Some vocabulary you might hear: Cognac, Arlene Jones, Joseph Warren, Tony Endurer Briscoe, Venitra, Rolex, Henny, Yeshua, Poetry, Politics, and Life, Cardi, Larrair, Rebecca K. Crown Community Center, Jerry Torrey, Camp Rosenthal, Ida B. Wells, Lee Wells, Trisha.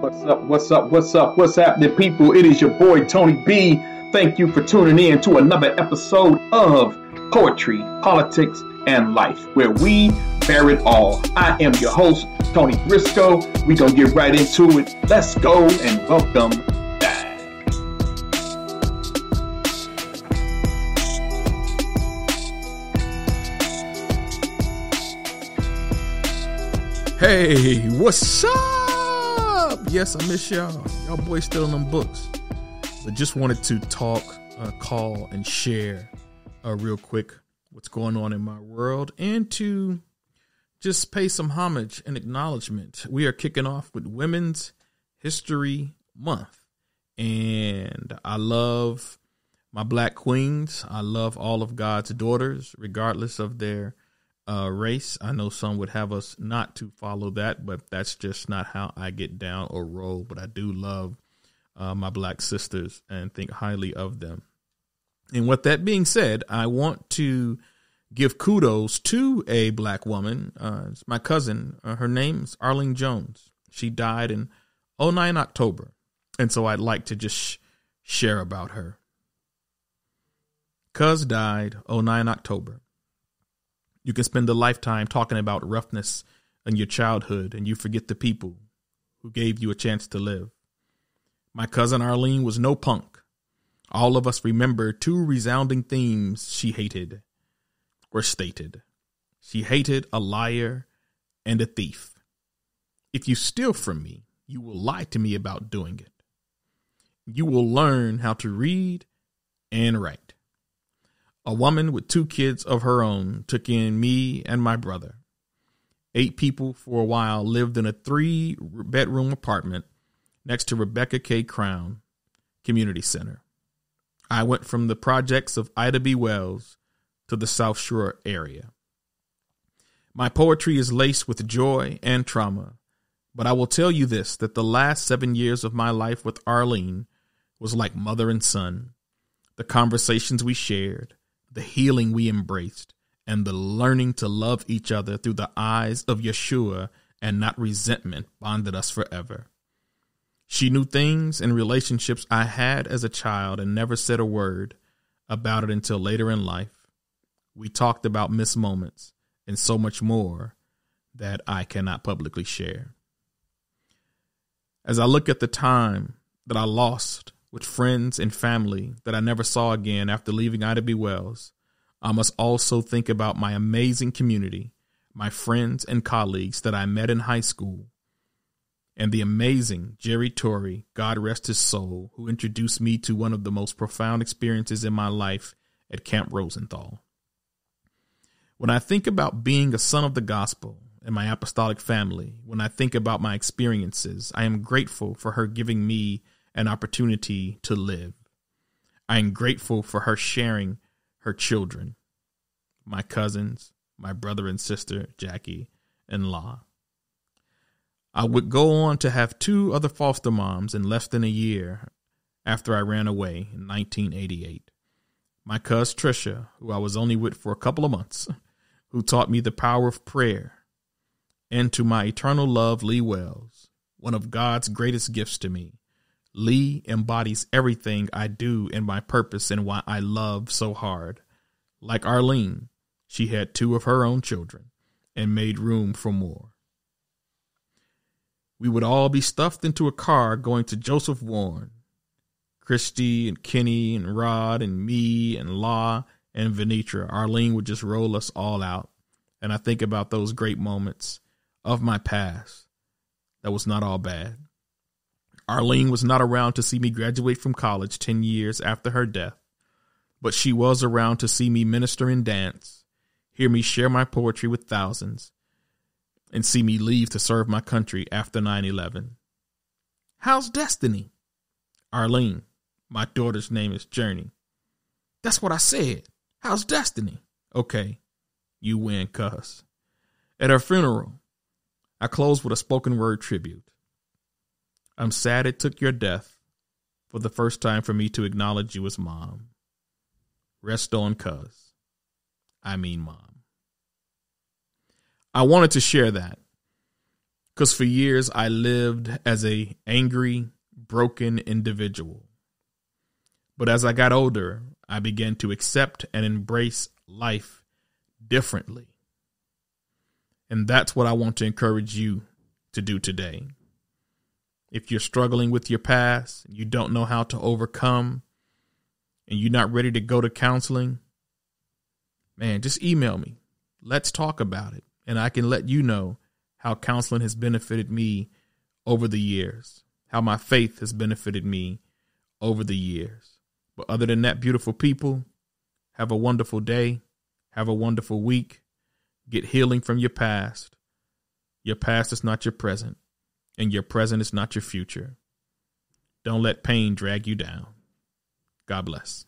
What's happening, people? It is your boy, Tony B. Thank you for tuning in to another episode of Poetry, Politics, and Life, where we bear it all. I am your host, Tony Briscoe. We're going to get right into it. Let's go and welcome back. Hey, what's up? Yes, I miss y'all. Y'all boys still in them books. But just wanted to talk, call, and share real quick what's going on in my world, and to just pay some homage and acknowledgement. We are kicking off with Women's History Month. And I love my Black queens. I love all of God's daughters, regardless of their race. I know some would have us not to follow that, but that's just not how I get down or roll. But I do love my Black sisters and think highly of them. And with that being said, I want to give kudos to a Black woman. It's my cousin. Her name's Arlene Jones. She died in 2009 October. And so I'd like to just share about her. Cuz died 2009 October. You can spend a lifetime talking about roughness in your childhood, and you forget the people who gave you a chance to live. My cousin Arlene was no punk. All of us remember two resounding themes she hated were stated. She hated a liar and a thief. If you steal from me, you will lie to me about doing it. You will learn how to read and write. A woman with two kids of her own took in me and my brother. 8 people for a while lived in a 3-bedroom apartment next to Rebecca K. Crown Community Center. I went from the projects of Ida B. Wells to the South Shore area. My poetry is laced with joy and trauma, but I will tell you this, that the last 7 years of my life with Arlene was like mother and son. The conversations we shared, the healing we embraced, and the learning to love each other through the eyes of Yeshua and not resentment bonded us forever. She knew things and relationships I had as a child and never said a word about it until later in life. We talked about missed moments and so much more that I cannot publicly share. As I look at the time that I lost with friends and family that I never saw again after leaving Ida B. Wells, I must also think about my amazing community, my friends and colleagues that I met in high school, and the amazing Jerry Torrey, God rest his soul, who introduced me to one of the most profound experiences in my life at Camp Rosenthal. When I think about being a son of the gospel and my apostolic family, when I think about my experiences, I am grateful for her giving me an opportunity to live. I am grateful for her sharing her children, my cousins, my brother and sister, Jackie and La. I would go on to have 2 other foster moms in less than a year after I ran away in 1988. My cousin Trisha, who I was only with for a couple of months, who taught me the power of prayer, and to my eternal love, Lee Wells, one of God's greatest gifts to me. Lee embodies everything I do and my purpose and why I love so hard. Like Arlene, she had 2 of her own children and made room for more. We would all be stuffed into a car going to Joseph Warren. Christy and Kenny and Rod and me and La and Venitra. Arlene would just roll us all out. And I think about those great moments of my past. That was not all bad. Arlene was not around to see me graduate from college 10 years after her death, but she was around to see me minister and dance, hear me share my poetry with thousands, and see me leave to serve my country after 9/11. How's destiny? Arlene, my daughter's name is Journey. That's what I said. How's destiny? Okay, you win, cuz. At her funeral, I closed with a spoken word tribute. I'm sad it took your death for the first time for me to acknowledge you as mom. Rest on, cuz. I mean, mom. I wanted to share that because for years I lived as an angry, broken individual. But as I got older, I began to accept and embrace life differently. And that's what I want to encourage you to do today. If you're struggling with your past, you don't know how to overcome, and you're not ready to go to counseling, man, just email me. Let's talk about it. And I can let you know how counseling has benefited me over the years, how my faith has benefited me over the years. But other than that, beautiful people, have a wonderful day. Have a wonderful week. Get healing from your past. Your past is not your present, and your present is not your future. Don't let pain drag you down. God bless.